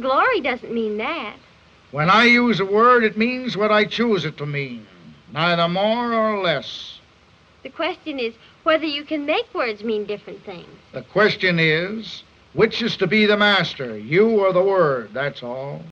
Glory doesn't mean that. When I use a word, it means what I choose it to mean, neither more or less. The question is whether you can make words mean different things. The question is, which is to be the master, you or the word, that's all.